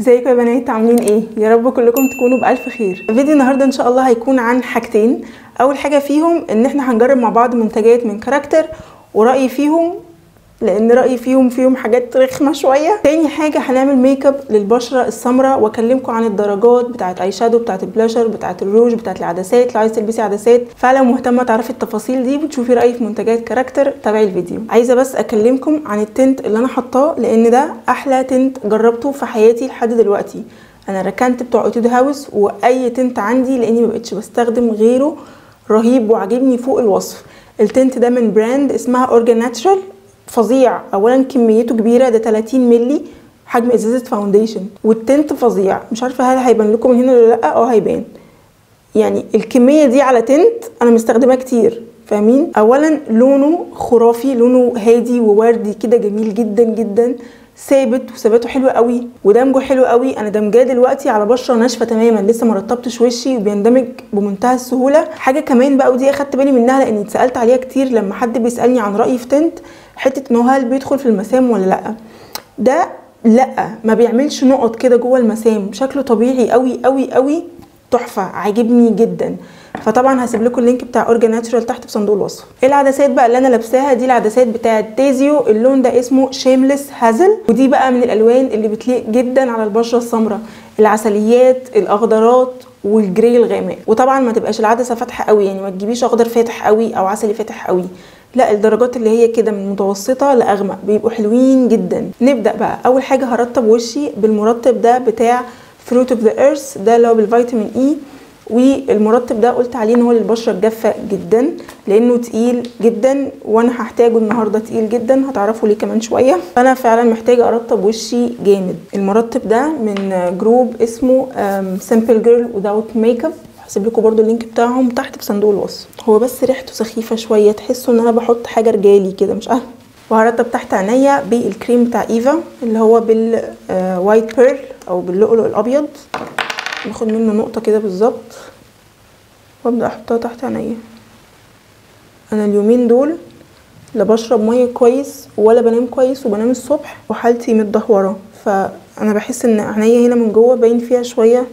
ازيكم يا بنات؟ عاملين ايه؟ يا رب كلكم تكونوا بألف خير. فيديو النهارده ان شاء الله هيكون عن حاجتين. اول حاجه فيهم ان احنا هنجرب مع بعض منتجات من كاركتر ورايي فيهم، لان رايي فيهم حاجات رخمه شويه. تاني حاجه هنعمل ميك اب للبشره السمراء واكلمكم عن الدرجات بتاعه اي شادو، بتاعه البلاشر، بتاعه الروج، بتاعه العدسات لو عايزه تلبسي عدسات. فلو مهتمه تعرفي التفاصيل دي وتشوفي رايي في منتجات كاركتر تابعي الفيديو. عايزه بس اكلمكم عن التنت اللي انا حطاه، لان ده احلى تنت جربته في حياتي لحد دلوقتي. انا ركنت بتوع اوتيد هاوس واي تنت عندي لاني مبقتش بستخدم غيره، رهيب وعجبني فوق الوصف. التنت ده من براند اسمها اورجا ناتشرال، فظيع. اولا كميته كبيره، ده 30 مللي حجم ازازه فاونديشن، والتنت فظيع. مش عارفه هل هيبان لكم من هنا ولا لا. هيبان يعني الكميه دي على تنت انا مستخدماه كتير، فاهمين؟ اولا لونه خرافي، لونه هادي ووردي كده، جميل جدا جدا، ثابت وثباته حلو قوي ودمجه حلو قوي. انا دمجاه دلوقتي على بشره ناشفه تماما، لسه ما رطبتش وشي وبيندمج بمنتهى السهوله. حاجه كمان بقى، ودي اخدت بالي منها لاني اتسالت عليها كتير لما حد بيسالني عن رايي في تنت، حته انه هل بيدخل في المسام ولا لا. ده لا، ما بيعملش نقط كده جوه المسام، شكله طبيعي قوي قوي قوي، تحفه، عاجبني جدا. فطبعا هسيب لكم اللينك بتاع اورجا ناتشرال تحت في صندوق الوصف. العدسات بقى اللي انا لابساها دي العدسات بتاعه ديزيو، اللون ده اسمه شيمليس هازل، ودي بقى من الالوان اللي بتليق جدا على البشره السمراء، العسليات، الاخضرات والجري الغامق. وطبعا ما تبقاش العدسه فاتحه قوي، يعني ما تجيبيش اخضر فاتح قوي او عسلي فاتح قوي، لا، الدرجات اللي هي كده من متوسطه لاغمق بيبقوا حلوين جدا. نبدا بقى. اول حاجه هرطب وشي بالمرطب ده بتاع fruit of the earth، ده اللي هو بالفيتامين اي. والمرطب ده قلت عليه ان هو للبشره الجافه جدا لانه تقيل جدا، وانا هحتاجه النهارده، تقيل جدا، هتعرفوا ليه كمان شويه. فانا فعلا محتاجه ارطب وشي جامد. المرطب ده من جروب اسمه سمبل جيرل without ميك اب، هسيب لكم برده اللينك بتاعهم تحت في صندوق الوصف. هو بس ريحته سخيفه شويه، تحسوا ان انا بحط حاجه رجالي كده، مش عارفه. وهرطب تحت عينيا بالكريم بتاع ايفا اللي هو بالوايت بيرل او باللؤلؤ الابيض، ناخد منه نقطه كده بالظبط وابدا احطها تحت عينيا. انا اليومين دول لا بشرب ميه كويس ولا بنام كويس، وبنام الصبح وحالتي متدهوره، فانا بحس ان عينيا هنا من جوه باين فيها شويه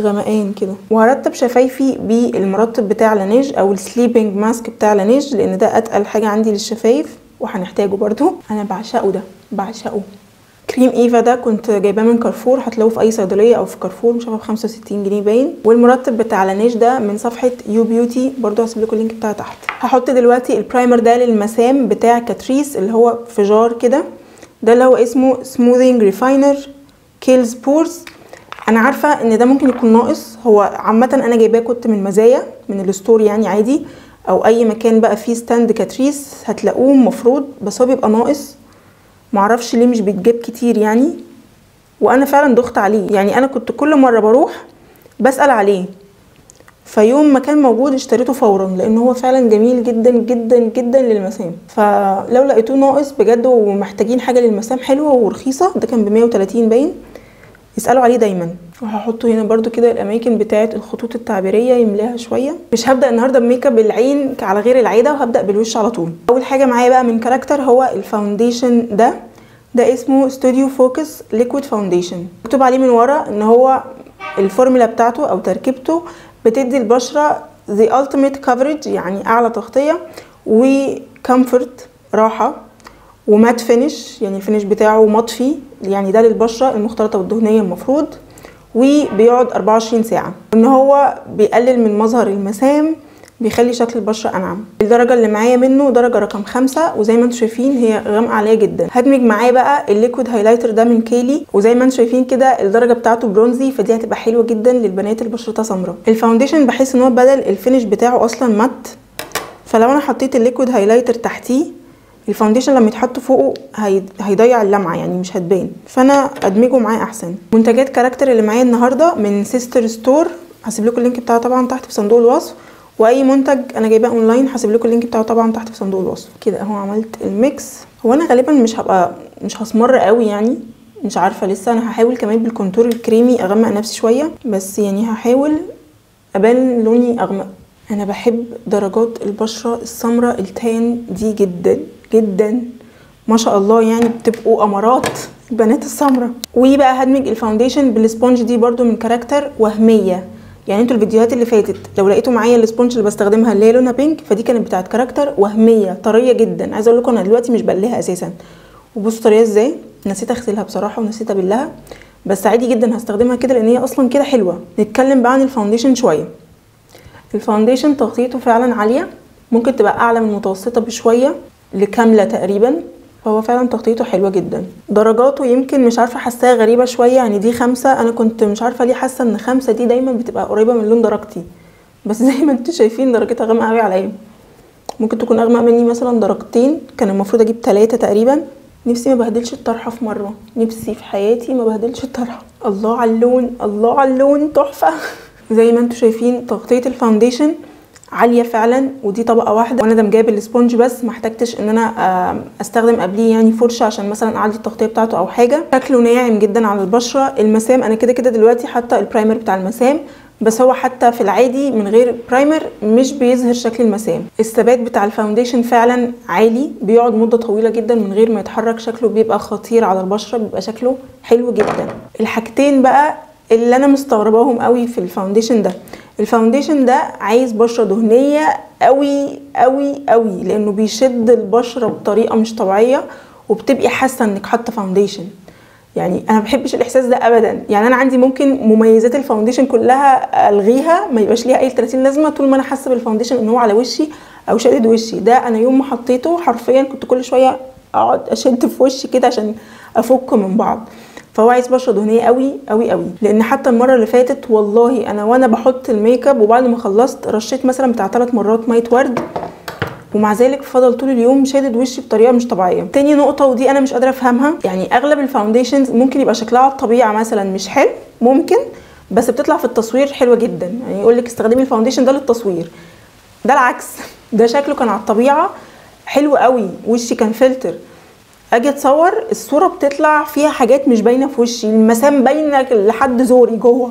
غمقان كده. وهرطب شفايفي بالمرطب بتاع لانيج او السليبنج ماسك بتاع لانيج، لان ده اتقل حاجه عندي للشفايف وهنحتاجه برده. انا بعشقه ده، بعشقه. كريم ايفا ده كنت جايباه من كارفور، هتلاقوه في اي صيدليه او في كارفور، مش عارفه ب 65 جنيه باين. والمرطب بتاع لانيج ده من صفحه يو بيوتي، برده هسيب لكم اللينك بتاعها تحت. هحط دلوقتي البرايمر ده للمسام بتاع كاتريس اللي هو في جار كده، ده اللي هو اسمه سموذينج ريفاينر كيلز بورز. انا عارفه ان ده ممكن يكون ناقص، هو عامه انا جايباه كنت من مزايا من الستور يعني عادي، او اي مكان بقى فيه ستاند كاتريس هتلاقوه المفروض، بس هو بيبقى ناقص، معرفش ليه مش بيتجاب كتير يعني. وانا فعلا ضغط عليه، يعني انا كنت كل مره بروح بسال عليه، فيوم ما كان موجود اشتريته فورا لان هو فعلا جميل جدا جدا جدا للمسام. فلو لقيتوه ناقص بجد ومحتاجين حاجه للمسام حلوه ورخيصه، ده كان ب 130 باين، اسالوا عليه دايما. وهحطه هنا برده كده الاماكن بتاعه الخطوط التعبيريه يملاها شويه. مش هبدا النهارده بميك اب العين على غير العاده، وهبدا بالوش على طول. اول حاجه معايا بقى من كاركتر هو الفاونديشن ده، ده اسمه ستوديو فوكس ليكويد فاونديشن. مكتوب عليه من ورا ان هو الفورمولا بتاعته او تركيبته بتدي البشره the ultimate coverage، يعني اعلى تغطيه، وكمفورت، راحه، ومات فينش، يعني الفينش بتاعه مطفي، يعني ده للبشره المختلطه والدهنيه المفروض، وبيقعد 24 ساعه. ان هو بيقلل من مظهر المسام، بيخلي شكل البشره انعم. الدرجه اللي معايا منه درجه رقم 5، وزي ما انتم شايفين هي غامقه عليا جدا. هدمج معاه بقى الليكويد هايلايتر ده من كايلي، وزي ما انتم شايفين كده الدرجه بتاعته برونزي، فدي هتبقى حلوه جدا للبنات اللي بشرتها سمراء. الفاونديشن بحس ان هو بدل الفينش بتاعه اصلا مات، فلو انا حطيت الليكويد هايلايتر تحتيه، الفاونديشن لما يتحط فوقه هيضيع اللمعه، يعني مش هتبان، فانا ادمجه معاه احسن. منتجات كاركتر اللي معايا النهارده من سيستر ستور، هسيب لكم اللينك بتاعه طبعا تحت في صندوق الوصف. واي منتج انا جايباه اونلاين هسيب لكم اللينك بتاعه طبعا تحت في صندوق الوصف. كده اهو عملت الميكس. هو انا غالبا مش هسمر قوي يعني، مش عارفه لسه. انا هحاول كمان بالكونتور الكريمي اغمق نفسي شويه، بس يعني هحاول ابان لوني اغمق. انا بحب درجات البشره السمراء التان دي جدا جدا، ما شاء الله يعني بتبقوا امارات البنات السمراء. وبقى هدمج الفاونديشن بالسبونج دي برده من كاركتر وهميه، يعني انتوا الفيديوهات اللي فاتت لو لقيتوا معايا السبونج اللي بستخدمها اللي هي لونها بينك فدي كانت بتاعت كاركتر وهميه طريه جدا. عايزه اقول لكم انا دلوقتي مش بقليها اساسا، وبصوا طريه ازاي، نسيت اغسلها بصراحه ونسيت ابلها، بس عادي جدا هستخدمها كده لان هي اصلا كده حلوه. نتكلم بقى عن الفاونديشن شويه. الفاونديشن تغطيته فعلا عاليه، ممكن تبقى اعلى من المتوسطه بشويه لكامله تقريبا، فهو فعلا تغطيته حلوه جدا. درجاته يمكن مش عارفه حاساها غريبه شويه، يعني دي 5، انا كنت مش عارفه ليه حاسه ان 5 دي دايما بتبقى قريبه من لون درجتي، بس زي ما انتوا شايفين درجتها غامقه قوي عليا، ممكن تكون اغمق مني مثلا درجتين، كان المفروض اجيب 3 تقريبا. نفسي ما بهدلش الطرحه في مره، نفسي في حياتي ما بهدلش الطرحه. الله على اللون، الله على اللون تحفه. زي ما انتوا شايفين تغطيه الفاونديشن عاليه فعلا، ودي طبقه واحده وانا ده مجاب الاسبونج بس ما احتجتش ان انا استخدم قبليه يعني فرشه عشان مثلا اعلي التغطيه بتاعته او حاجه. شكله ناعم جدا على البشره. المسام انا كده كده دلوقتي حاطه البرايمر بتاع المسام، بس هو حتى في العادي من غير برايمر مش بيظهر شكل المسام. الثبات بتاع الفاونديشن فعلا عالي، بيقعد مده طويله جدا من غير ما يتحرك، شكله بيبقى خطير على البشره، بيبقى شكله حلو جدا. الحاجتين بقى اللي انا مستغرباهم قوي في الفاونديشن ده، الفاونديشن ده عايز بشره دهنيه قوي قوي قوي، لانه بيشد البشره بطريقه مش طبيعيه وبتبقي حاسه انك حاطه فاونديشن. يعني انا ما بحبش الاحساس ده ابدا، يعني انا عندي ممكن مميزات الفاونديشن كلها الغيها، ما يبقاش ليها اي 30 لازمه طول ما انا حاسه بالفاونديشن ان هو على وشي او شادد وشي. ده انا يوم ما حطيته حرفيا كنت كل شويه اقعد اشد في وشي كده عشان افك من بعض، فهو عايز بشره دهنيه قوي قوي قوي. لان حتى المره اللي فاتت والله انا وانا بحط الميك اب وبعد ما خلصت رشيت مثلا بتاع 3 مرات ميه ورد، ومع ذلك فضل طول اليوم شادد وشي بطريقه مش طبيعيه. تاني نقطه ودي انا مش قادره افهمها، يعني اغلب الفاونديشنز ممكن يبقى شكلها على الطبيعه مثلا مش حلو ممكن، بس بتطلع في التصوير حلوه جدا، يعني يقول لك استخدمي الفاونديشن ده للتصوير، ده العكس، ده شكله كان على الطبيعه حلو قوي، وشي كان فلتر، اجي اتصور الصوره بتطلع فيها حاجات مش باينه في وشي، المسام باينه لحد زوري جوه،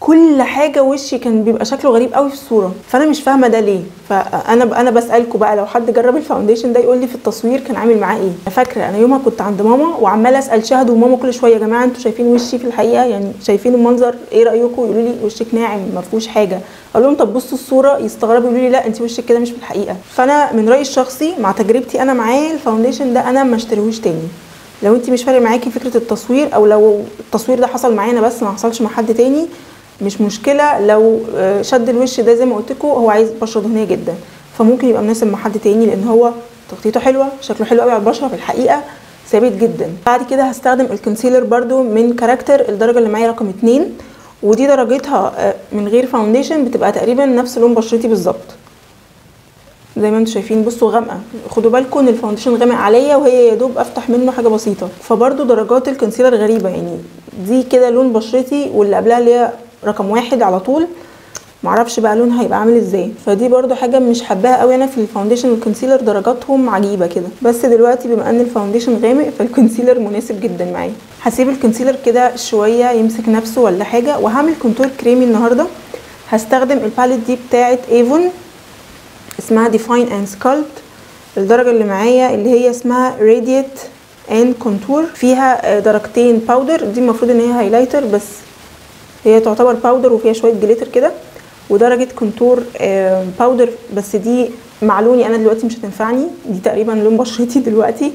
كل حاجه وشي كان بيبقى شكله غريب قوي في الصوره، فانا مش فاهمه ده ليه. فانا بسالكم بقى لو حد جرب الفاونديشن ده يقول لي في التصوير كان عامل معاه ايه. انا فاكره انا يومها كنت عند ماما وعماله اسال شهد وماما كل شويه يا جماعه انتوا شايفين وشي في الحقيقه، يعني شايفين المنظر ايه رايكم، يقولوا لي وشك ناعم ما فيهوش حاجه، اقول لهم طب بصوا الصوره، يستغربوا يقولوا لي لا انت وشك كده مش في الحقيقه. فانا من رايي الشخصي مع تجربتي انا معاه الفاونديشن ده انا ما اشتريهوش تاني، لو انت مش فارق معاكي فكره التصوير، او لو التصوير ده حصل معانا بس ما حصلش مع حد تاني مش مشكله. لو شد الوش ده زي ما قلت لكم هو عايز بشره دهنيه جدا، فممكن يبقى مناسب مع حد تاني لان هو تغطيته حلوه، شكله حلو قوي على البشره في الحقيقه، ثابت جدا. بعد كده هستخدم الكونسيلر برده من كاركتر، الدرجه اللي معايا رقم 2، ودي درجتها من غير فاونديشن بتبقى تقريبا نفس لون بشرتي بالظبط زي ما انتم شايفين. بصوا غامقه، خدوا بالكم ان الفاونديشن غامق عليا وهي يا دوب افتح منه حاجه بسيطه. فبرده درجات الكونسيلر غريبه، يعني دي كده لون بشرتي واللي قبلها اللي هي رقم 1 على طول، معرفش بقى لونها هيبقى عامل ازاي، فدي برده حاجه مش حباها قوي انا في الفاونديشن والكونسيلر، درجاتهم عجيبه كده. بس دلوقتي بما ان الفاونديشن غامق فالكونسيلر مناسب جدا معايا. هسيب الكونسيلر كده شويه يمسك نفسه ولا حاجه، وهعمل كونتور كريمي النهارده. هستخدم الباليت دي بتاعه ايفون اسمها ديفاين اند سكالبت، الدرجه اللي معايا اللي هي اسمها راديت اند كونتور، فيها درجتين باودر، دي المفروض ان هي هايلايتر بس هي تعتبر باودر وفيها شويه جليتر كده، ودرجه كونتور باودر بس دي مع لوني انا دلوقتي مش هتنفعني، دي تقريبا لون بشرتي دلوقتي،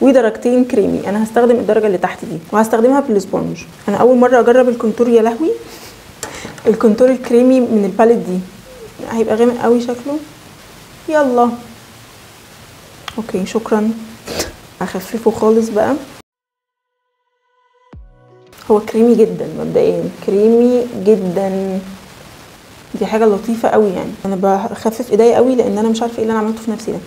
ودرجتين كريمي. انا هستخدم الدرجه اللي تحت دي وهستخدمها بالسبونج. انا اول مره اجرب الكونتور، يا لهوي الكونتور الكريمي من الباليت دي هيبقى غامق قوي شكله. يلا اوكي شكرا، اخففه خالص بقى. هو كريمي جدا مبدئيا، كريمي جدا، دي حاجه لطيفه قوي. يعني انا بخفف ايديا قوي لان انا مش عارفه ايه اللي انا عملته في نفسي ده.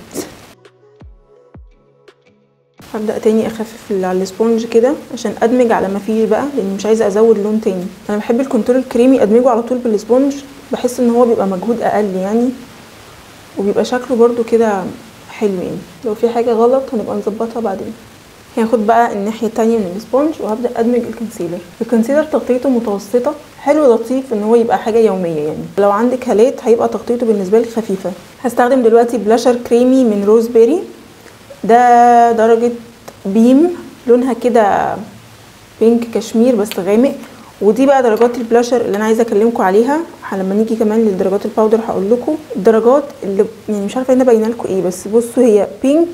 هبدا تاني اخفف على السبونج كده عشان ادمج على ما فيش بقى، لان مش عايزه ازود لون تاني. انا بحب الكونتور الكريمي ادمجه على طول بالسبونج، بحس ان هو بيبقى مجهود اقل يعني، وبيبقى شكله برده كده حلو يعني. لو في حاجه غلط هنبقى نظبطها بعدين. هاخد بقى الناحيه التانيه من السبونج وهبدا ادمج الكونسيلر. الكونسيلر تغطيته متوسطه، حلو لطيف ان هو يبقى حاجه يوميه يعني، لو عندك هالات هيبقى تغطيته بالنسبه لك خفيفه. هستخدم دلوقتي بلاشر كريمي من روز بيري، ده درجه بيم لونها كده بينك كشمير بس غامق. ودي بقى درجات البلاشر اللي انا عايزه اكلمكم عليها لما نيجي كمان لدرجات الباودر. هقول لكم الدرجات اللي يعني مش عارفه هنا باينه لكم ايه، بس بصوا هي بينك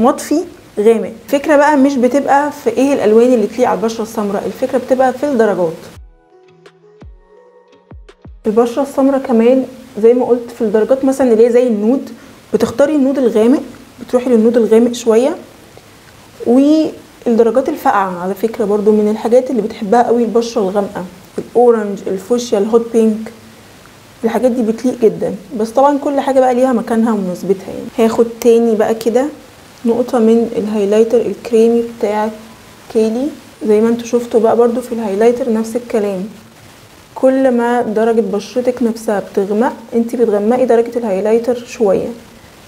مطفي غامق. الفكره بقى مش بتبقى في ايه الالوان اللي تليق على البشره السمراء، الفكره بتبقى في الدرجات. البشره السمراء كمان زي ما قلت في الدرجات مثلا اللي هي زي النود، بتختاري النود الغامق، بتروحي للنود الغامق شويه. والدرجات الفاقعه على فكره برضو من الحاجات اللي بتحبها قوي البشره الغامقه، الاورنج، الفوشيا، الهوت بينك، الحاجات دي بتليق جدا. بس طبعا كل حاجه بقى ليها مكانها ومناسبتها. يعني هاخد تاني بقى كده نقطه من الهايلايتر الكريمي بتاع كايلي. زي ما انتوا شفتوا بقى برضو في الهايلايتر نفس الكلام، كل ما درجه بشرتك نفسها بتغمق انت بتغمقي درجه الهايلايتر شويه.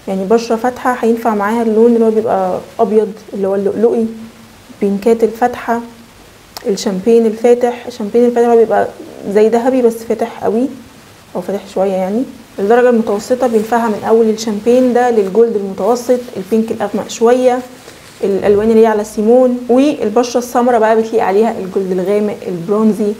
يعني بشره فاتحه هينفع معاها اللون اللي هو بيبقى ابيض اللي هو اللؤلؤي، بينكات الفاتحه، الشامبين الفاتح. الشامبين الفاتح بيبقى زي ذهبي بس فاتح قوي او فاتح شويه. يعني الدرجه المتوسطه بينفعها من اول الشامبين ده للجولد المتوسط، البينك الاغمق شويه، الالوان اللي هي على سيمون. والبشره السمراء بقى بتليق عليها الجولد الغامق، البرونزي،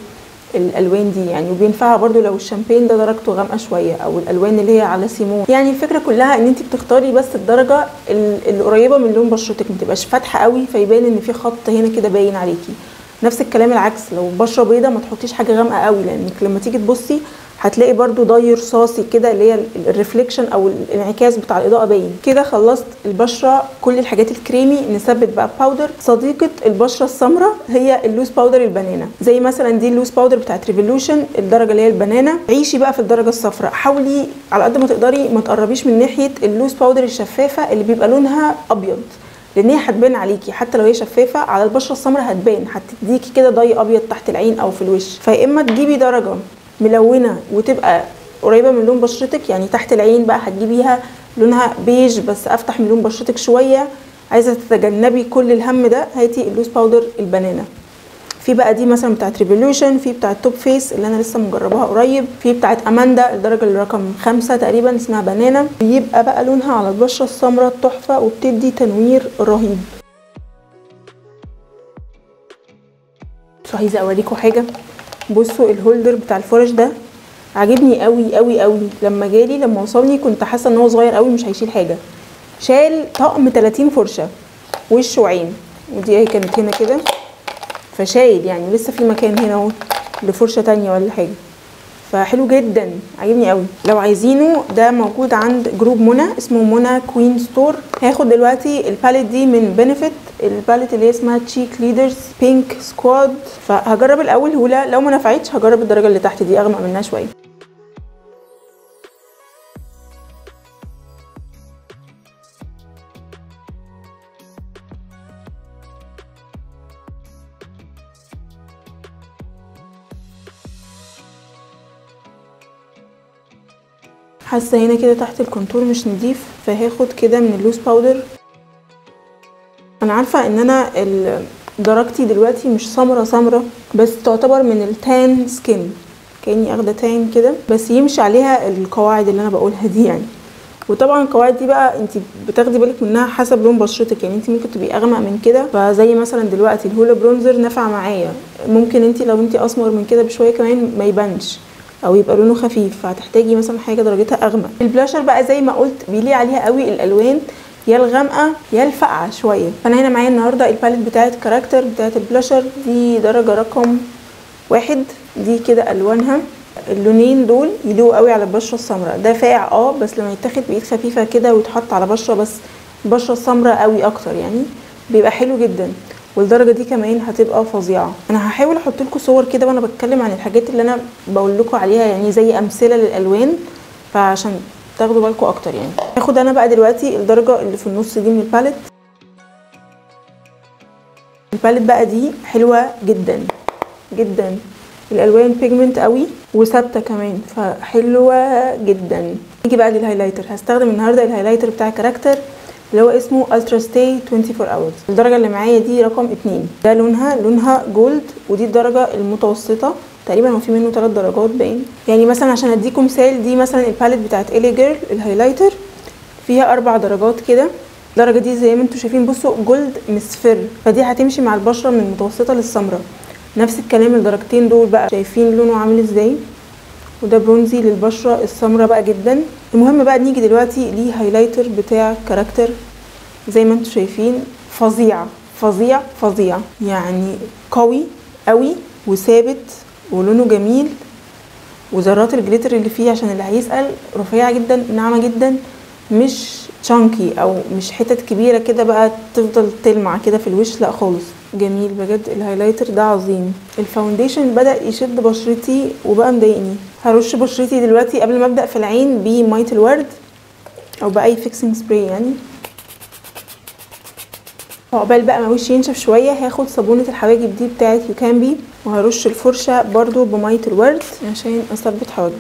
الالوان دي يعني. وبينفعها برضو لو الشامبين ده درجته غامقه شويه او الالوان اللي هي على سيمون. يعني الفكره كلها ان انت بتختاري بس الدرجه اللي قريبه من لون بشرتك، ما تبقاش فاتحه قوي فيبان ان في خط هنا كده باين عليكي. نفس الكلام العكس، لو بشره بيضه ما تحطيش حاجه غامقه قوي، لانك لما تيجي تبصي هتلاقي برضو ضي رصاصي كده اللي هي الريفليكشن او الانعكاس بتاع الاضاءه باين كده. خلصت البشره كل الحاجات الكريمي. نثبت بقى باودر. صديقه البشره السمراء هي اللوز باودر البنانا. زي مثلا دي اللوز باودر بتاعت ريفولوشن، الدرجه اللي هي البنانا. عيشي بقى في الدرجه الصفراء، حاولي على قد ما تقدري ما تقربيش من ناحيه اللوز باودر الشفافه اللي بيبقى لونها ابيض، لان هي هتبان عليكي حتى لو هي شفافه. على البشره السمراء هتبان، هتديكي كده ضي ابيض تحت العين او في الوش. فيا اما تجيبي درجه ملونه وتبقى قريبه من لون بشرتك، يعني تحت العين بقى هتجيبيها لونها بيج بس افتح من لون بشرتك شويه. عايزه تتجنبي كل الهم ده، هاتي اللوز باودر البنانا. في بقى دي مثلا بتاعت ريفولوشن، في بتاعت توب فيس اللي انا لسه مجرباها قريب، في بتاعت اماندا الدرجه اللي رقم 5 تقريبا اسمها بنانا. بيبقى بقى لونها على البشره السمراء تحفه وبتدي تنوير رهيب. بس عايزه اوريكم حاجه. بصوا الهولدر بتاع الفرش ده عجبني قوي قوي قوي. لما جالي لما وصلني كنت حاسه ان هو صغير قوي مش هيشيل حاجه. شال طقم 30 فرشه وش وعين، ودي اهي كانت هنا كده، فشايل يعني لسه في مكان هنا اهو لفرشه تانية ولا حاجه. فحلو جدا عجبني قوي. لو عايزينه ده موجود عند جروب منى اسمه منى كوين ستور. هاخد دلوقتي الباليت دي من بنفيت، الباليت اللي اسمها تشيك ليدرز بينك سكواد. فهجرب الاول هولا، لو ما نفعتش هجرب الدرجه اللي تحت دي اغمق منها شويه. حاسه هنا كده تحت الكونتور مش نضيف، فهاخد كده من اللوز باودر. انا عارفه ان انا درجتي دلوقتي مش سمره سمره، بس تعتبر من التان سكين، كاني اخده تان كده، بس يمشي عليها القواعد اللي انا بقولها دي يعني. وطبعا القواعد دي بقى انت بتاخدي بالك منها حسب لون بشرتك. يعني انت ممكن تبقي اغمق من كده، فزي مثلا دلوقتي الهولا برونزر نفع معايا. ممكن انت لو انت اسمر من كده بشويه كمان ما يبانش او يبقى لونه خفيف، فهتحتاجي مثلا حاجه درجتها اغمق. البلاشر بقى زي ما قلت بيليق عليها قوي الالوان يا الغامقه يا الفاقعه شويه. فانا هنا معايا النهارده الباليت بتاعه كاركتر بتاعه البلاشر دي درجه رقم 1. دي كده الوانها، اللونين دول يليقوا قوي على البشره السمراء. ده فاقع بس لما يتاخد بايد خفيفه كده ويتحط على بشره بس البشره السمراء قوي اكتر يعني بيبقى حلو جدا. والدرجه دي كمان هتبقى فظيعه. انا هحاول احط لكم صور كده وانا بتكلم عن الحاجات اللي انا بقول لكم عليها، يعني زي امثله للالوان فعشان تاخدوا بالكم اكتر. يعني هاخد انا بقى دلوقتي الدرجه اللي في النص دي من الباليت. الباليت بقى دي حلوه جدا جدا، الالوان بيجمنت قوي وثابته كمان فحلوه جدا. نيجي بقى للهايلايتر. هستخدم النهارده الهايلايتر بتاع كاركتر اللي هو اسمه الترا ستاي 24 hours. الدرجه اللي معايا دي رقم 2. ده لونها جولد، ودي الدرجه المتوسطه تقريبا، وفي منه 3 درجات باين. يعني مثلا عشان اديكم مثال، دي مثلا الباليت بتاعت الي جيرل الهايلايتر فيها 4 درجات كده، الدرجه دي زي ما انتم شايفين، بصوا جولد مصفر، فدي هتمشي مع البشره من المتوسطه للسمراء. نفس الكلام الدرجتين دول بقى، شايفين لونه عامل ازاي، وده برونزي للبشره السمراء بقى جدا. المهم بقى نيجي دلوقتي للهايلايتر بتاع كاركتر، زي ما انتم شايفين فظيع فظيع فظيع، يعني قوي قوي وثابت ولونه جميل، وذرات الجليتر اللي فيه عشان اللي هيسأل رفيعه جدا ناعمه جدا، مش تشانكي او مش حتت كبيره كده بقى تفضل تلمع كده في الوش، لا خالص. جميل بجد الهايلايتر ده عظيم. الفاونديشن بدأ يشد بشرتي وبقى مضايقني. هرش بشرتي دلوقتي قبل ما ابدأ في العين بميه الورد او باي فيكسنج سبراي يعني. عقبال بقى ما وشي ينشف شويه هاخد صابونه الحواجب دي بتاعه يوكانبي، وهرش الفرشه برضو بميه الورد عشان اثبت حواجبي.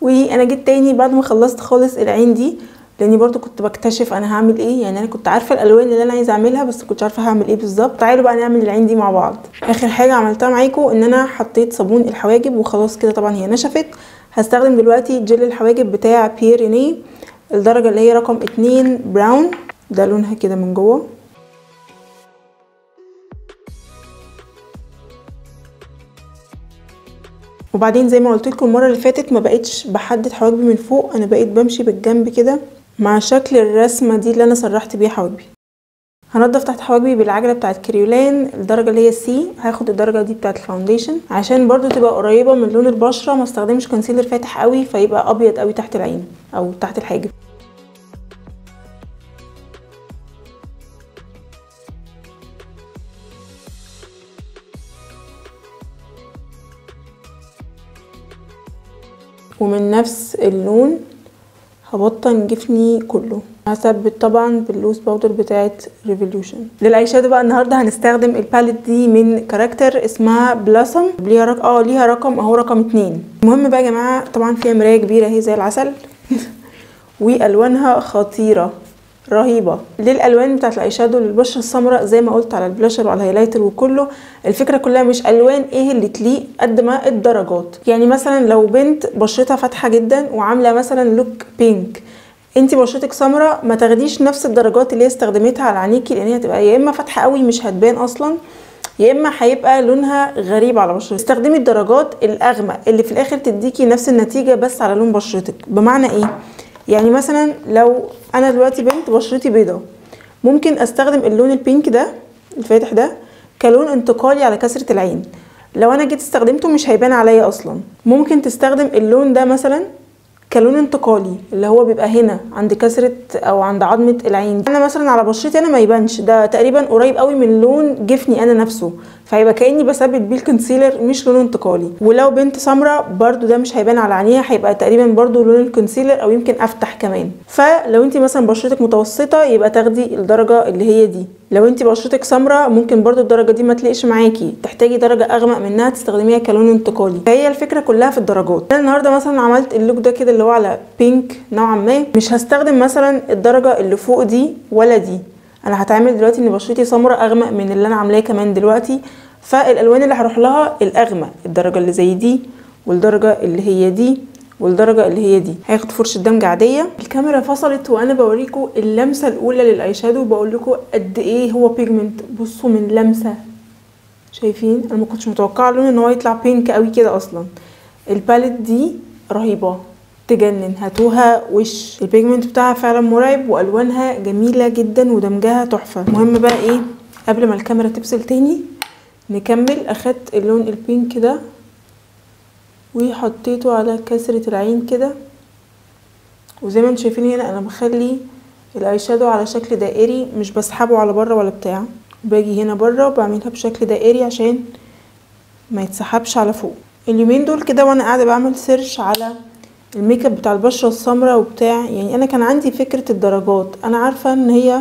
وانا جيت تاني بعد ما خلصت خالص العين دي، لاني برضو كنت بكتشف انا هعمل ايه، يعني انا كنت عارفه الالوان اللي انا عايزه اعملها بس كنت عارفه هعمل ايه بالظبط. تعالوا بقى نعمل العين دي مع بعض. اخر حاجه عملتها معاكم ان انا حطيت صابون الحواجب وخلاص كده، طبعا هي نشفت. هستخدم دلوقتي جل الحواجب بتاع بيير رينيه الدرجه اللي هي رقم 2 براون، ده لونها كده من جوه. وبعدين زي ما قلت لكم المره اللي فاتت ما بقتش بحدد حواجبي من فوق، انا بقيت بمشي بالجنب كده مع شكل الرسمه دي اللي انا سرحت بيها حواجبي. هنضف تحت حواجبي بالعجله بتاعه كريولان الدرجه اللي هي سي. هاخد الدرجه دي بتاعه الفاونديشن عشان برضو تبقى قريبه من لون البشره، ما استخدمش كونسيلر فاتح قوي فيبقى ابيض قوي تحت العين او تحت الحاجب. ومن نفس اللون هبطن جفني كله، هثبت طبعا باللوز باودر بتاعه ريفوليوشن. للاي شادو بقى النهارده هنستخدم الباليت دي من كاركتر اسمها بلاسم، ليها رقم اهو رقم 2. المهم بقى يا جماعه طبعا فيها مرايه كبيره اهي زي العسل والوانها خطيره رهيبه. للالوان بتاعه الاي شادو للبشره السمراء زي ما قلت على البلاشر وعلى الهايلايتر وكله، الفكره كلها مش الوان ايه اللي تليق قد ما الدرجات. يعني مثلا لو بنت بشرتها فاتحه جدا وعامله مثلا لوك بينك، انت بشرتك سمراء ما تاخديش نفس الدرجات اللي هي استخدمتها على عينيكي، لان هي هتبقى يا اما فاتحه قوي مش هتبان اصلا، يا اما هيبقى لونها غريب على بشرتك. استخدمي الدرجات الاغمق اللي في الاخر تديكي نفس النتيجه بس على لون بشرتك. بمعنى ايه؟ يعني مثلا لو انا دلوقتي بنت بشرتي بيضه، ممكن استخدم اللون البينك ده الفاتح ده كلون انتقالي على كسره العين، لو انا جيت استخدمته مش هيبان عليا اصلا. ممكن تستخدم اللون ده مثلا كلون انتقالي اللي هو بيبقى هنا عند كسره او عند عظمه العين. انا مثلا على بشرتي انا ما يبانش، ده تقريبا قريب قوي من لون جفني انا نفسه، فهيبقى كاني بثبت بيه الكونسيلر مش لون انتقالي. ولو بنت سمراء برده ده مش هيبان على عينيها، هيبقى تقريبا برده لون الكونسيلر او يمكن افتح كمان. فلو انت مثلا بشرتك متوسطه يبقى تاخدي الدرجه اللي هي دي. لو انت بشرتك سمراء ممكن برده الدرجه دي ما تليقش معاكي، تحتاجي درجه اغمق منها تستخدميها كلون انتقالي. فهي الفكره كلها في الدرجات. انا النهارده مثلا عملت اللوك ده كده اللي هو على بينك نوعا ما، مش هستخدم مثلا الدرجه اللي فوق دي ولا دي، انا هتعامل دلوقتي ان بشرتي سمراء اغمق من اللي انا عاملاه كمان دلوقتي، فالالوان اللي هروح لها الاغمق، الدرجه اللي زي دي والدرجه اللي هي دي والدرجه اللي هي دي. هاخد فرشه دمج عاديه. الكاميرا فصلت وانا بوريكم اللمسه الاولى للاي شادو، بقول لكم قد ايه هو بيجمنت. بصوا من لمسه، شايفين انا ما كنتش متوقعه اللون ان هو يطلع بينك قوي كده اصلا. الباليت دي رهيبه تجنن، هاتوها وش. البيجمنت بتاعها فعلا مرعب والوانها جميله جدا ودمجها تحفه. المهم بقى ايه، قبل ما الكاميرا تفصل تاني نكمل. اخدت اللون البينك ده وحطيته على كسره العين كده، وزي ما انتم شايفين هنا انا بخلي الاي شادو على شكل دائري، مش بسحبه على بره ولا بتاع، باجي هنا بره بعملها بشكل دائري عشان ما يتسحبش على فوق. اليومين دول كده وانا قاعده بعمل سيرش على الميك اب بتاع البشره السمراء وبتاع، يعني انا كان عندي فكره الدرجات، انا عارفه ان هي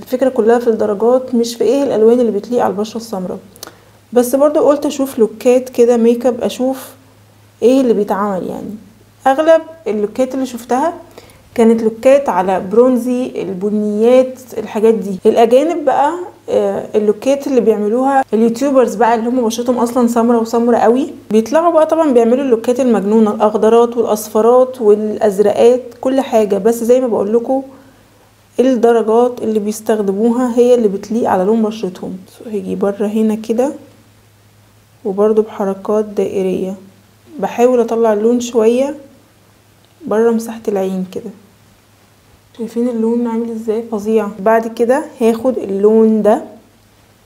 الفكره كلها في الدرجات مش في ايه الالوان اللي بتليق على البشره السمراء، بس برضو قلت اشوف لوكات كده ميك اب اشوف ايه اللي بيتعمل. يعني اغلب اللوكات اللي شفتها كانت لوكات على برونزي، البنيات، الحاجات دي. الاجانب بقى اللوكات اللي بيعملوها اليوتيوبرز بقى اللي هم بشرتهم اصلا سمراء وسمراء قوي، بيطلعوا بقى طبعا بيعملوا اللوكات المجنونه، الاخضرات والاصفرات والازرقات كل حاجه. بس زي ما بقول لكم الدرجات اللي بيستخدموها هي اللي بتليق على لون بشرتهم. هيجي بره هنا كده وبرده بحركات دائرية بحاول اطلع اللون شوية بره مساحة العين كده. شايفين اللون عامل ازاي؟ فظيع. بعد كده هاخد اللون ده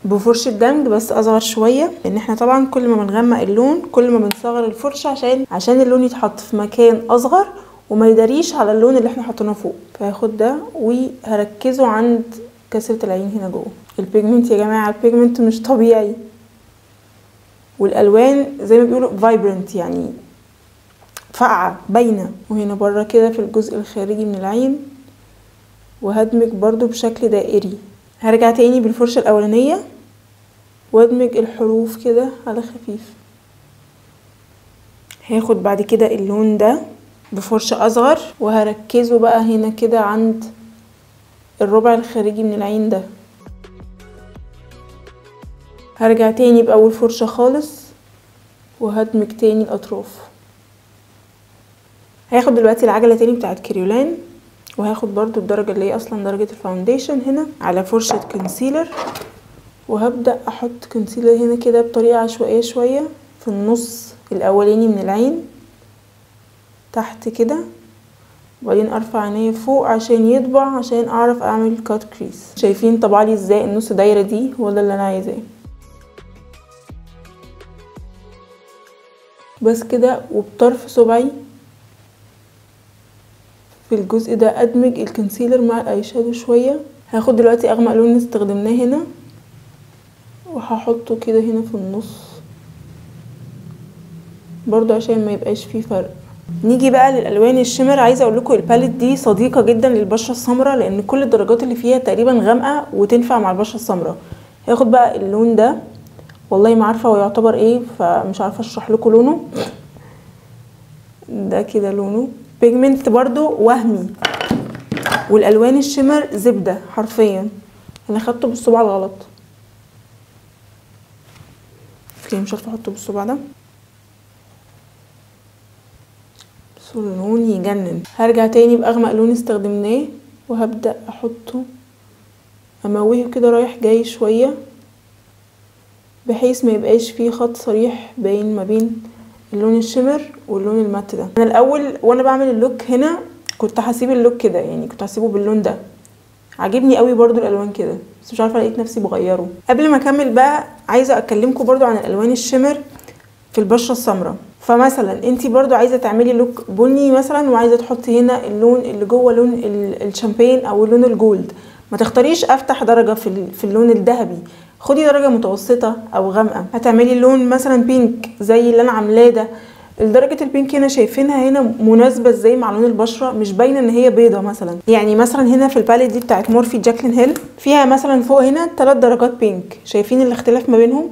بفرشة دمج بس اصغر شوية، لان احنا طبعا كل ما بنغمق اللون كل ما بنصغر الفرشة عشان اللون يتحط في مكان اصغر وما يداريش على اللون اللي احنا حطيناه فوق. فهاخد ده وهركزه عند كسرة العين هنا جوه. البيجمنت يا جماعة البيجمنت مش طبيعي، والالوان زي ما بيقولوا فايبرنت يعني فاقعة باينة. وهنا بره كده في الجزء الخارجي من العين، وهدمج برضو بشكل دائري. هرجع تاني بالفرشة الاولانية وادمج الحروف كده على خفيف. هاخد بعد كده اللون ده بفرشة اصغر وهركزه بقى هنا كده عند الربع الخارجي من العين ده. هرجع تاني باول فرشة خالص وهدمج تاني الاطراف. هاخد دلوقتي العجلة تاني بتاعت كريولان، وهاخد برضو الدرجة اللي هي اصلا درجة الفاونديشن هنا على فرشة كونسيلر، وهبدأ احط كونسيلر هنا كده بطريقة عشوائية شوية في النص الاولاني من العين تحت كده، وبعدين ارفع عيني فوق عشان يطبع عشان اعرف اعمل كات كريس. شايفين طبع لي ازاي النص دايرة دي؟ هو ده اللي انا عايزاه. بس كده وبطرف صبعي في الجزء ده ادمج الكونسيلر مع الاي شادو شويه. هاخد دلوقتي اغمق لون استخدمناه هنا وهحطه كده هنا في النص برضو عشان ما يبقاش فيه فرق. نيجي بقى للالوان الشمر. عايزه اقول لكم الباليت دي صديقه جدا للبشره السمراء، لان كل الدرجات اللي فيها تقريبا غامقه وتنفع مع البشره السمراء. هاخد بقى اللون ده والله ما عارفه هو يعتبر ايه، فمش عارفه اشرح لكم لونه. ده كده لونه بيجمنت برضو وهمي، والالوان الشمر زبده حرفيا. انا خدته بالصباع الغلط، مش عارفه احطه بالصباع ده، بس اللون يجنن. هرجع تاني باغمق لون استخدمناه وهبدا احطه اموهه كده رايح جاي شويه بحيث ما يبقاش فيه خط صريح باين ما بين اللون الشمر واللون المات ده. انا الاول وانا بعمل اللوك هنا كنت هسيب اللوك كده، يعني كنت هسيبه باللون ده، عاجبني قوي برضو الالوان كده، بس مش عارفه لقيت نفسي بغيره. قبل ما اكمل بقى عايزه اكلمكم برضو عن الالوان الشمر في البشره السمراء. فمثلا انتي برضو عايزه تعملي لوك بني مثلا وعايزه تحطي هنا اللون اللي جوه لون الشامبين او اللون الجولد، ما تختاريش افتح درجه في اللون الذهبي، خدي درجه متوسطه او غامقه. هتعملي اللون مثلا بينك زي اللي انا عاملاه ده، درجه البينك هنا شايفينها هنا مناسبه ازاي مع لون البشره، مش باينه ان هي بيضه مثلا. يعني مثلا هنا في الباليت دي بتاعت مورفي جاكلين هيل فيها مثلا فوق هنا 3 درجات بينك، شايفين الاختلاف ما بينهم؟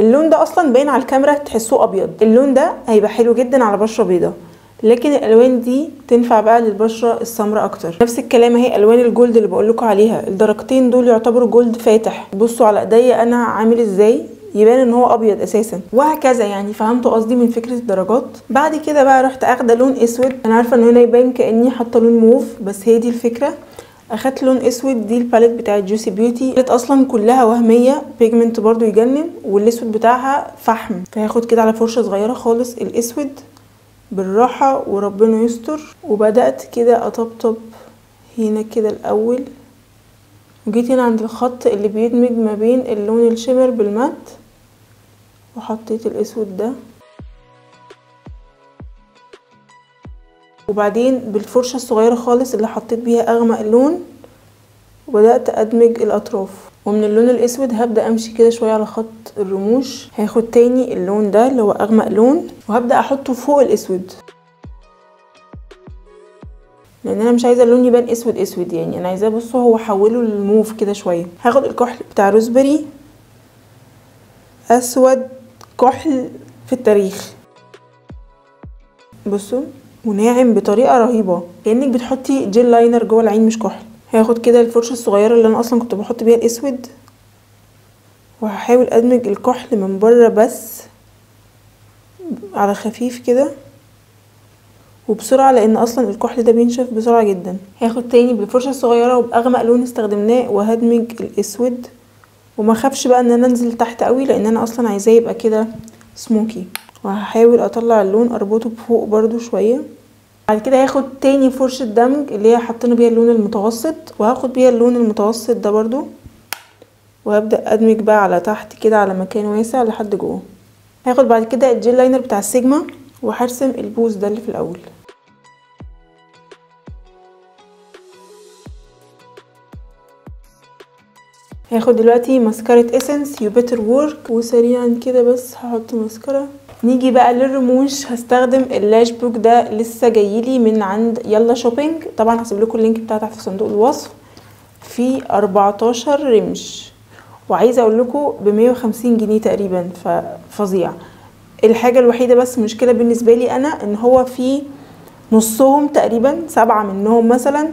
اللون ده اصلا باين على الكاميرا تحسوه ابيض، اللون ده هيبقى حلو جدا على بشره بيضه، لكن الالوان دي تنفع بقى للبشره السمراء اكتر. نفس الكلام اهي الوان الجولد اللي بقول لكم عليها، الدرجتين دول يعتبروا جولد فاتح. بصوا على ايديا انا عامل ازاي، يبان ان هو ابيض اساسا، وهكذا. يعني فهمتوا قصدي من فكره الدرجات؟ بعد كده بقى رحت اخده لون اسود. انا عارفه ان هنا يبان كاني حاطه لون موف، بس هي دي الفكره. اخدت لون اسود، دي الباليت بتاعه جوسي بيوتي، الباليت اصلا كلها وهميه، بيجمنت برده يجنن والاسود بتاعها فحم. فهاخد كده على فرشه صغيره خالص الاسود بالراحه وربنا يستر، وبدات كده اطبطب هنا كده الاول، وجيت هنا عند الخط اللي بيدمج ما بين اللون الشمر بالمات وحطيت الاسود ده، وبعدين بالفرشه الصغيره خالص اللي حطيت بيها اغمق اللون وبدات ادمج الاطراف. ومن اللون الاسود هبدا امشي كده شويه على خط الرموش. هاخد تاني اللون ده اللي هو اغمق لون وهبدا احطه فوق الاسود، لان انا مش عايزه اللون يبان اسود اسود، يعني انا عايزاه بصوا هو حوله للموف كده شويه. هاخد الكحل بتاع روز بيري، اسود كحل في التاريخ، بصوا وناعم بطريقه رهيبه كانك بتحطي جيل لاينر جوه العين مش كحل. هاخد كده الفرشه الصغيره اللي انا اصلا كنت بحط بيها الاسود وهحاول ادمج الكحل من بره بس على خفيف كده، وبسرعه لان اصلا الكحل ده بينشف بسرعه جدا. هاخد تاني بالفرشه الصغيره وباغمق لون استخدمناه وهدمج الاسود، وما خافش بقى ان انا انزل تحت قوي لان انا اصلا عايزاه يبقى كده سموكي، وهحاول اطلع اللون اربطه بفوق برده شويه. بعد كده هاخد تاني فرشه دمج اللي هي حطينا بيها اللون المتوسط، وهاخد بيها اللون المتوسط ده برده وهبدا ادمج بقى على تحت كده على مكان واسع لحد جوه. هاخد بعد كده الجيل لاينر بتاع السيجما وهرسم البوز ده اللي في الاول. هاخد دلوقتي ماسكارة اسنس يو بيتر وورك، وسريعا كده بس هحط ماسكارة. نيجي بقى للرموش، هستخدم اللاش بروك ده لسه جايلي من عند يلا شوبينج، طبعا هسيب لكم اللينك بتاعه تحت في صندوق الوصف، في 14 رمش، وعايزه اقول لكم ب 150 جنيه تقريبا، ففظيع. الحاجه الوحيده بس مشكله بالنسبه لي انا ان هو في نصهم تقريبا 7 منهم مثلا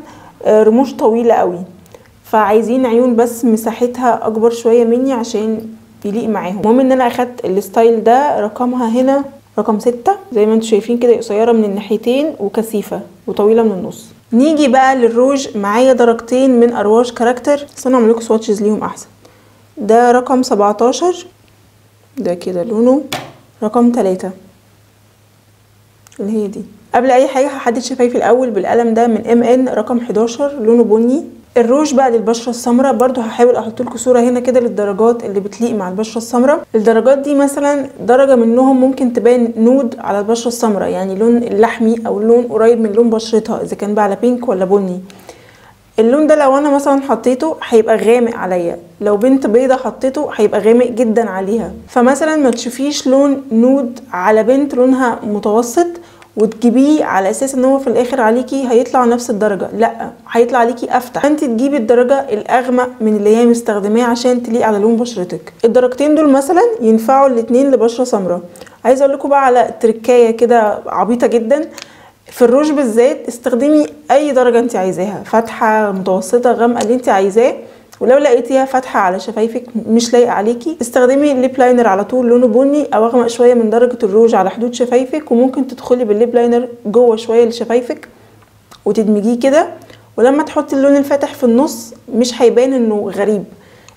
رموش طويله قوي، فعايزين عيون بس مساحتها اكبر شويه مني عشان يليق معاهم. المهم ان انا اخدت الستايل ده، رقمها هنا رقم 6 زي ما انتم شايفين كده، قصيره من الناحيتين وكثيفه وطويله من النص. نيجي بقى للروج، معايا درجتين من ارواش كاركتر، استنوا اعمل لكم سواتشز ليهم احسن. ده رقم 17 ده كده لونه، رقم 3 اللي هي دي. قبل اي حاجه هحدد شفايفي الاول بالقلم ده من Mn رقم 11 لونه بني. الروج بقى للبشره السمراء برده هحاول احط لكم صوره هنا كده للدرجات اللي بتليق مع البشره السمراء. الدرجات دي مثلا درجه منهم ممكن تبان نود على البشره السمراء، يعني لون اللحمي او لون قريب من لون بشرتها اذا كان بقى على بينك ولا بني. اللون ده لو انا مثلا حطيته هيبقى غامق عليا، لو بنت بيضه حطيته هيبقى غامق جدا عليها، فمثلا ما تشوفيش لون نود على بنت لونها متوسط وتجيبيه على اساس ان هو في الاخر عليكي هيطلع نفس الدرجه، لا هيطلع عليكي افتح، فانت تجيبي الدرجه الاغمق من اللي هي مستخدماه عشان تليق على لون بشرتك. الدرجتين دول مثلا ينفعوا الاتنين لبشره سمراء. عايزه اقول لكم بقى على تركايه كده عبيطه جدا في الروج بالذات، استخدمي اي درجه انت عايزاها، فاتحه متوسطه غامقه اللي انت عايزاه، ولو لقيتيها فاتحه على شفايفك مش لايقه عليكي استخدمي الليب لاينر على طول لونه بني او اغمق شويه من درجه الروج على حدود شفايفك، وممكن تدخلي بالليب لاينر جوه شويه لشفايفك وتدمجيه كده، ولما تحطي اللون الفاتح في النص مش هيبان انه غريب.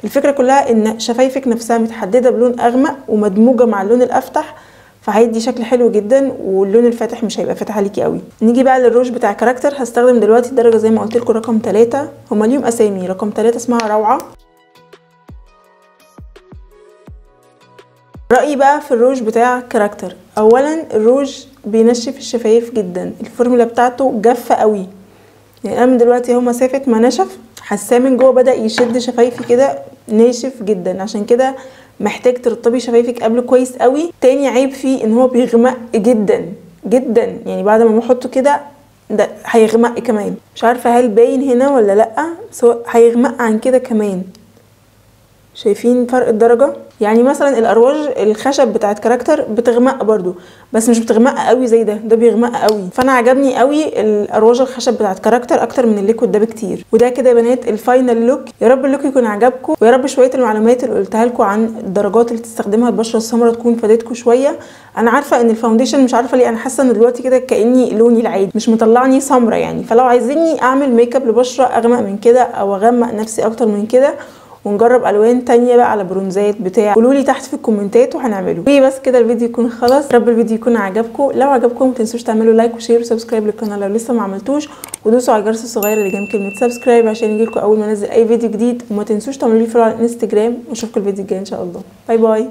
الفكره كلها ان شفايفك نفسها متحدده بلون اغمق ومدموجه مع اللون الافتح، فهيدي شكل حلو جدا واللون الفاتح مش هيبقى فاتح عليكي قوي. نيجي بقى للروج بتاع كاركتر، هستخدم دلوقتي الدرجه زي ما قلت لكم رقم 3، هما ليهم اسامي، رقم 3 اسمها روعه. رايي بقى في الروج بتاع كاركتر، اولا الروج بينشف الشفايف جدا، الفورمولا بتاعته جافه قوي، يعني انا من دلوقتي اهو مسافه ما نشف حاساه من جوه بدا يشد شفايفي كده، ناشف جدا، عشان كده محتاج ترطبي شفايفك قبل كويس قوي. تاني عيب فيه ان هو بيغمق جدا جدا، يعني بعد ما بحطه كده ده هيغمق كمان، مش عارفه هل باين هنا ولا لا، بس هو هيغمق عن كده كمان. شايفين فرق الدرجه؟ يعني مثلا الارواج الخشب بتاعت كاركتر بتغمق برده، بس مش بتغمق قوي زي ده، ده بيغمق قوي. فانا عجبني قوي الارواج الخشب بتاعت كاركتر اكتر من الليكويد ده بكتير. وده كده يا بنات الفاينل لوك، يا رب اللوك يكون عجبكم، ويا رب شويه المعلومات اللي قلتها لكم عن الدرجات اللي تستخدمها البشره السمراء تكون فادتكم شويه. انا عارفه ان الفاونديشن مش عارفه ليه انا حاسه ان دلوقتي كده كاني لوني العادي مش مطلعني سمراء يعني، فلو عايزيني اعمل ميك اب لبشره اغمق من كده او اغمق نفسي اكتر من كده ونجرب الوان تانية بقى على برونزات بتاع، قولولي تحت في الكومنتات وهنعمله. وبس كده الفيديو يكون خلص، رب الفيديو يكون عجبكم، لو عجبكم متنسوش تعملوا لايك وشير وسبسكرايب للقناه لو لسه ما عملتوش، ودوسوا على الجرس الصغير اللي جنب كلمه سبسكرايب عشان يجيلكوا اول ما انزل اي فيديو جديد، وما تنسوش تعملوا لي فولو على الانستجرام، واشوفكم الفيديو الجاي ان شاء الله. باي باي.